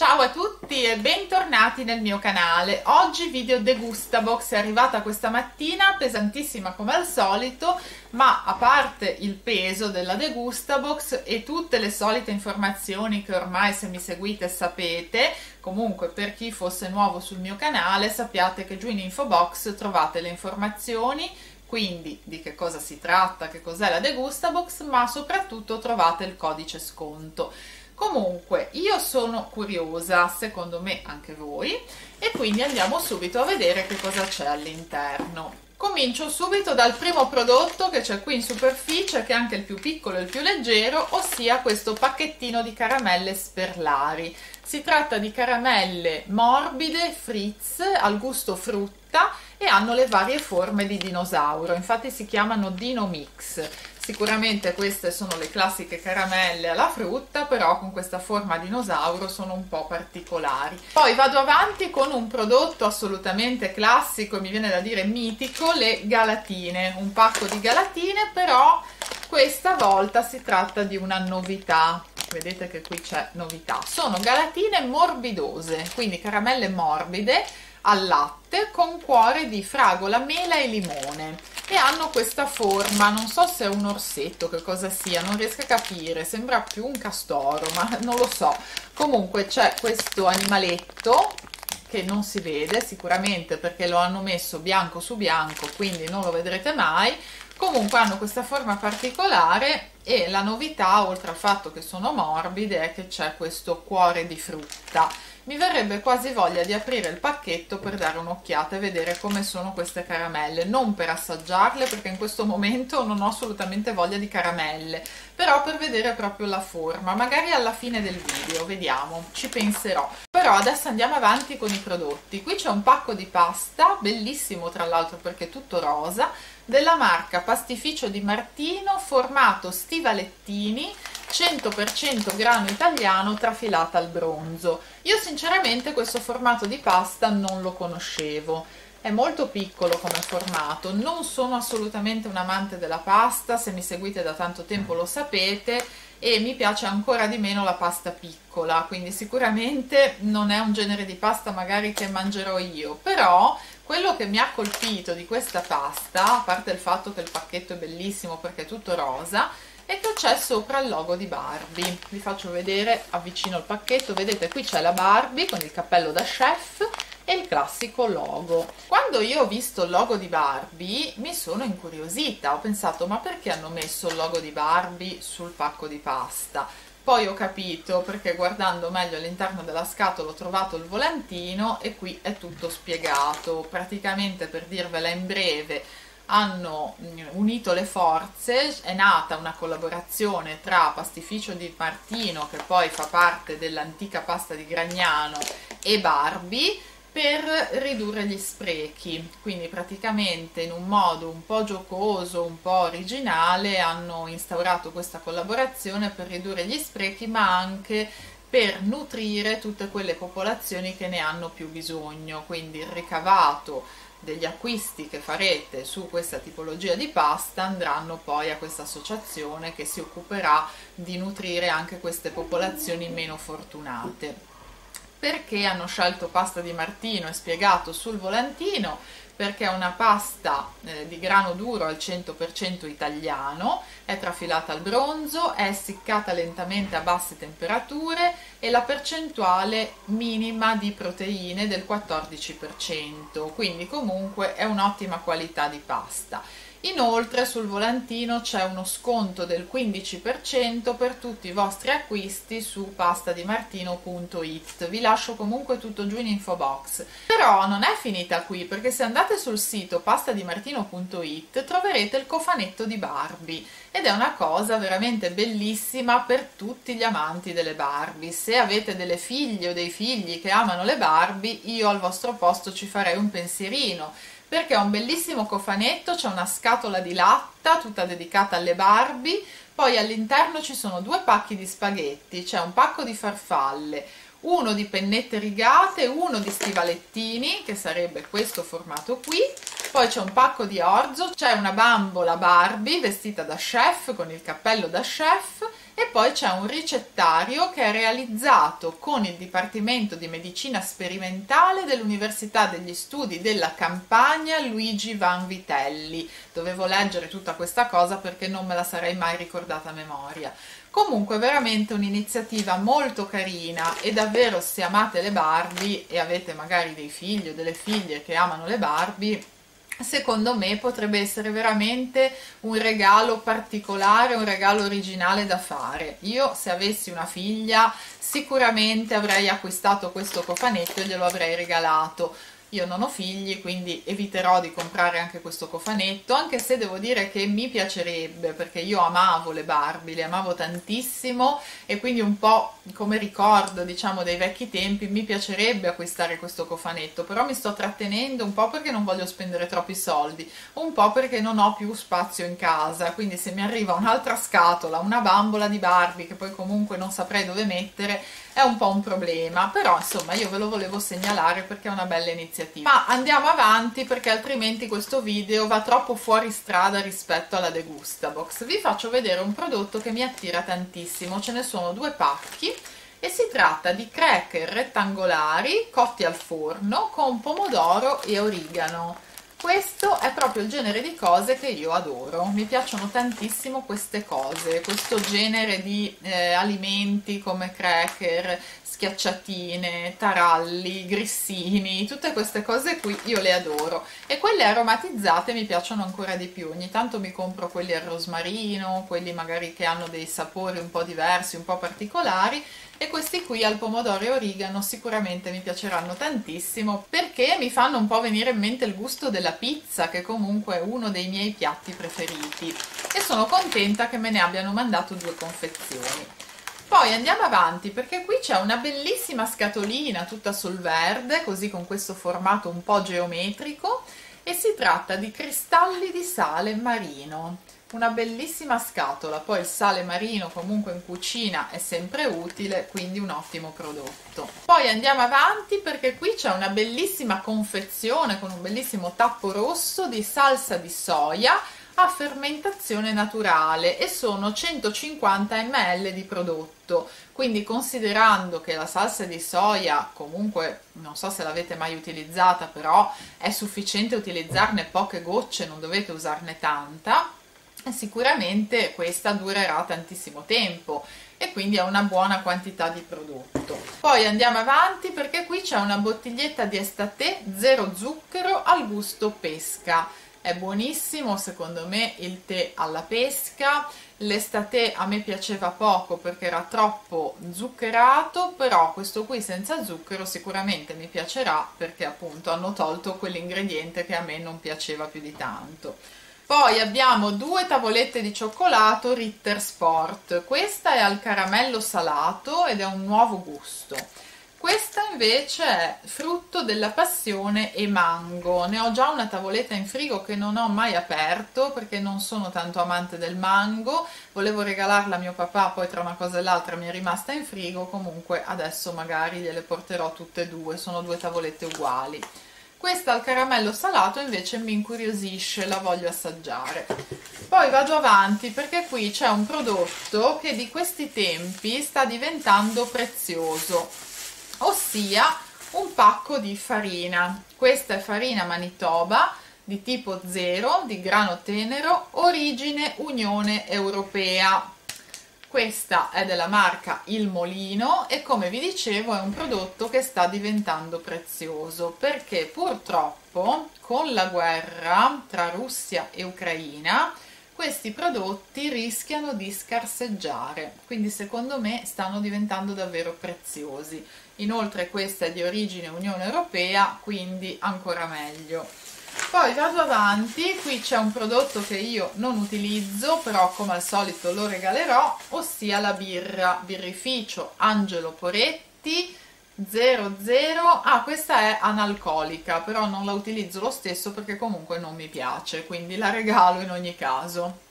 Ciao a tutti e bentornati nel mio canale. Oggi video Degustabox, è arrivata questa mattina, pesantissima come al solito, ma a parte il peso della Degustabox e tutte le solite informazioni che ormai, se mi seguite, sapete, comunque per chi fosse nuovo sul mio canale sappiate che giù in info box trovate le informazioni, quindi di che cosa si tratta, che cos'è la Degustabox, ma soprattutto trovate il codice sconto. Comunque io sono curiosa, secondo me anche voi, e quindi andiamo subito a vedere che cosa c'è all'interno. Comincio subito dal primo prodotto che c'è qui in superficie, che è anche il più piccolo e il più leggero, ossia questo pacchettino di caramelle Sperlari. Si tratta di caramelle morbide, fritz, al gusto frutta, e hanno le varie forme di dinosauro, infatti si chiamano Dino Mix. Sicuramente queste sono le classiche caramelle alla frutta, però con questa forma dinosauro sono un po' particolari. Poi vado avanti con un prodotto assolutamente classico, mi viene da dire mitico, le galatine. Un pacco di galatine, però questa volta si tratta di una novità. Vedete che qui c'è novità. Sono galatine morbidose, quindi caramelle morbide al latte con cuore di fragola, mela e limone. E hanno questa forma, non so se è un orsetto, che cosa sia, non riesco a capire, sembra più un castoro, ma non lo so. Comunque c'è questo animaletto che non si vede sicuramente perché lo hanno messo bianco su bianco, quindi non lo vedrete mai. Comunque hanno questa forma particolare e la novità, oltre al fatto che sono morbide, è che c'è questo cuore di frutta. Mi verrebbe quasi voglia di aprire il pacchetto per dare un'occhiata e vedere come sono queste caramelle, non per assaggiarle perché in questo momento non ho assolutamente voglia di caramelle, però per vedere proprio la forma, magari alla fine del video, vediamo, ci penserò. Però adesso andiamo avanti con i prodotti. Qui c'è un pacco di pasta, bellissimo tra l'altro perché è tutto rosa, della marca Pastificio di Martino, formato stivalettini, 100% grano italiano, trafilata al bronzo. Io sinceramente questo formato di pasta non lo conoscevo, è molto piccolo come formato, non sono assolutamente un amante della pasta, se mi seguite da tanto tempo lo sapete, e mi piace ancora di meno la pasta piccola, quindi sicuramente non è un genere di pasta magari che mangerò io. Però quello che mi ha colpito di questa pasta, a parte il fatto che il pacchetto è bellissimo perché è tutto rosa, è che c'è sopra il logo di Barbie. Vi faccio vedere, avvicino il pacchetto, vedete qui c'è la Barbie con il cappello da chef e il classico logo. Quando io ho visto il logo di Barbie mi sono incuriosita, ho pensato ma perché hanno messo il logo di Barbie sul pacco di pasta? Poi ho capito perché, guardando meglio all'interno della scatola, ho trovato il volantino e qui è tutto spiegato. Praticamente, per dirvela in breve, hanno unito le forze, è nata una collaborazione tra Pastificio di Martino, che poi fa parte dell'antica pasta di Gragnano, e Barbie, per ridurre gli sprechi. Quindi praticamente, in un modo un po' giocoso, un po' originale, hanno instaurato questa collaborazione per ridurre gli sprechi, ma anche per nutrire tutte quelle popolazioni che ne hanno più bisogno. Quindi il ricavato degli acquisti che farete su questa tipologia di pasta andranno poi a questa associazione che si occuperà di nutrire anche queste popolazioni meno fortunate. Perché hanno scelto pasta di Martino è spiegato sul volantino, perché è una pasta di grano duro al 100% italiano, è trafilata al bronzo, è essiccata lentamente a basse temperature e la percentuale minima di proteine del 14%, quindi comunque è un'ottima qualità di pasta. Inoltre sul volantino c'è uno sconto del 15% per tutti i vostri acquisti su pastadimartino.it. Vi lascio comunque tutto giù in info box. Però non è finita qui, perché se andate sul sito pastadimartino.it troverete il cofanetto di Barbie, ed è una cosa veramente bellissima per tutti gli amanti delle Barbie. Se avete delle figlie o dei figli che amano le Barbie, io al vostro posto ci farei un pensierino, perché è un bellissimo cofanetto, c'è una scatola di latta tutta dedicata alle Barbie, poi all'interno ci sono due pacchi di spaghetti, c'è un pacco di farfalle, uno di pennette rigate, uno di stivalettini, che sarebbe questo formato qui, poi c'è un pacco di orzo, c'è una bambola Barbie vestita da chef con il cappello da chef e poi c'è un ricettario che è realizzato con il Dipartimento di Medicina Sperimentale dell'Università degli Studi della Campania Luigi Vanvitelli. Dovevo leggere tutta questa cosa perché non me la sarei mai ricordata a memoria. Comunque veramente un'iniziativa molto carina e davvero, se amate le Barbie e avete magari dei figli o delle figlie che amano le Barbie, secondo me potrebbe essere veramente un regalo particolare, un regalo originale da fare. Io, se avessi una figlia, sicuramente avrei acquistato questo cofanetto e glielo avrei regalato. Io non ho figli, quindi eviterò di comprare anche questo cofanetto, anche se devo dire che mi piacerebbe, perché io amavo le Barbie, le amavo tantissimo e quindi un po' come ricordo, diciamo, dei vecchi tempi mi piacerebbe acquistare questo cofanetto, però mi sto trattenendo un po' perché non voglio spendere troppi soldi, un po' perché non ho più spazio in casa, quindi se mi arriva un'altra scatola, una bambola di Barbie che poi comunque non saprei dove mettere, è un po' un problema. Però insomma io ve lo volevo segnalare perché è una bella iniziativa. Ma andiamo avanti, perché altrimenti questo video va troppo fuori strada rispetto alla Degustabox. Vi faccio vedere un prodotto che mi attira tantissimo, ce ne sono due pacchi e si tratta di cracker rettangolari cotti al forno con pomodoro e origano. Questo è proprio il genere di cose che io adoro, mi piacciono tantissimo queste cose, questo genere di alimenti come cracker, schiacciatine, taralli, grissini, tutte queste cose qui io le adoro, e quelle aromatizzate mi piacciono ancora di più. Ogni tanto mi compro quelli al rosmarino, quelli magari che hanno dei sapori un po' diversi, un po' particolari, e questi qui al pomodoro e origano sicuramente mi piaceranno tantissimo, perché mi fanno un po' venire in mente il gusto della pizza, che comunque è uno dei miei piatti preferiti, e sono contenta che me ne abbiano mandato due confezioni. Poi andiamo avanti, perché qui c'è una bellissima scatolina tutta sul verde, così con questo formato un po' geometrico, e si tratta di cristalli di sale marino. Una bellissima scatola, poi il sale marino comunque in cucina è sempre utile, quindi un ottimo prodotto. Poi andiamo avanti, perché qui c'è una bellissima confezione con un bellissimo tappo rosso di salsa di soia a fermentazione naturale, e sono 150 ml di prodotto, quindi considerando che la salsa di soia comunque, non so se l'avete mai utilizzata, però è sufficiente utilizzarne poche gocce, non dovete usarne tanta, sicuramente questa durerà tantissimo tempo e quindi è una buona quantità di prodotto. Poi andiamo avanti, perché qui c'è una bottiglietta di Estate Tea zero zucchero al gusto pesca. È buonissimo secondo me il tè alla pesca. L'estate a me piaceva poco perché era troppo zuccherato, però questo qui senza zucchero sicuramente mi piacerà, perché appunto hanno tolto quell'ingrediente che a me non piaceva più di tanto. Poi abbiamo due tavolette di cioccolato Ritter Sport, questa è al caramello salato ed è un nuovo gusto. Questa invece è frutto della passione e mango, ne ho già una tavoletta in frigo che non ho mai aperto perché non sono tanto amante del mango, volevo regalarla a mio papà, poi tra una cosa e l'altra mi è rimasta in frigo, comunque adesso magari gliele porterò tutte e due, sono due tavolette uguali. Questa al caramello salato invece mi incuriosisce, la voglio assaggiare. Poi vado avanti, perché qui c'è un prodotto che di questi tempi sta diventando prezioso, ossia un pacco di farina. Questa è farina Manitoba di tipo 0, di grano tenero, origine Unione Europea. Questa è della marca Il Molino e, come vi dicevo, è un prodotto che sta diventando prezioso, perché purtroppo con la guerra tra Russia e Ucraina questi prodotti rischiano di scarseggiare, quindi secondo me stanno diventando davvero preziosi. Inoltre questa è di origine Unione Europea, quindi ancora meglio. Poi vado avanti, qui c'è un prodotto che io non utilizzo, però come al solito lo regalerò, ossia la birra, birrificio Angelo Poretti 00, questa è analcolica, però non la utilizzo lo stesso perché comunque non mi piace, quindi la regalo in ogni caso.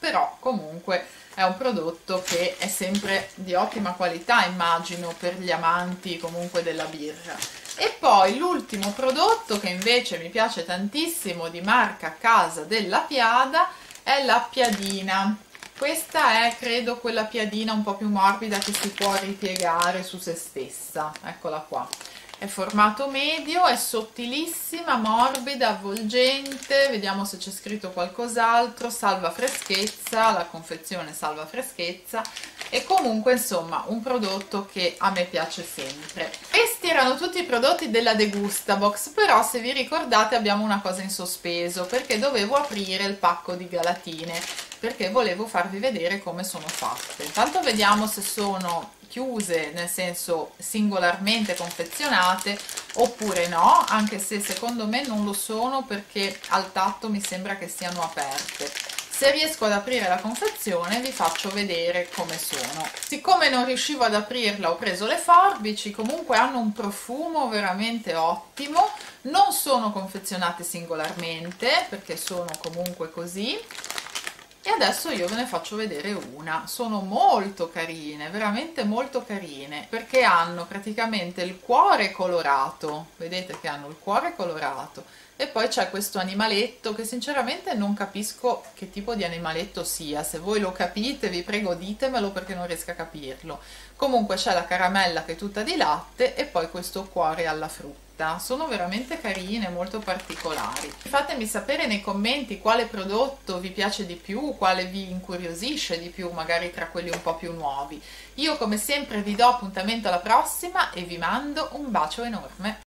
però comunque è un prodotto che è sempre di ottima qualità, immagino, per gli amanti comunque della birra. E poi l'ultimo prodotto che invece mi piace tantissimo di marca Casa della Piada è la piadina. Questa è, credo, quella piadina un po' più morbida che si può ripiegare su se stessa, eccola qua. È formato medio, è sottilissima, morbida, avvolgente, vediamo se c'è scritto qualcos'altro, salva freschezza, la confezione salva freschezza, e comunque insomma un prodotto che a me piace sempre. Questi erano tutti i prodotti della Degustabox, però se vi ricordate abbiamo una cosa in sospeso, perché dovevo aprire il pacco di galatine, perché volevo farvi vedere come sono fatte. Intanto vediamo se sono chiuse, nel senso singolarmente confezionate, oppure no, anche se secondo me non lo sono perché al tatto mi sembra che siano aperte. Se riesco ad aprire la confezione vi faccio vedere come sono. Siccome non riuscivo ad aprirla ho preso le forbici, comunque hanno un profumo veramente ottimo, non sono confezionate singolarmente perché sono comunque così. E adesso io ve ne faccio vedere una. Sono molto carine, veramente molto carine, perché hanno praticamente il cuore colorato, vedete che hanno il cuore colorato, e poi c'è questo animaletto che sinceramente non capisco che tipo di animaletto sia. Se voi lo capite vi prego ditemelo perché non riesco a capirlo. Comunque c'è la caramella che è tutta di latte e poi questo cuore alla frutta. Sono veramente carine, molto particolari. Fatemi sapere nei commenti quale prodotto vi piace di più, quale vi incuriosisce di più, magari tra quelli un po' più nuovi. Io come sempre vi do appuntamento alla prossima e vi mando un bacio enorme.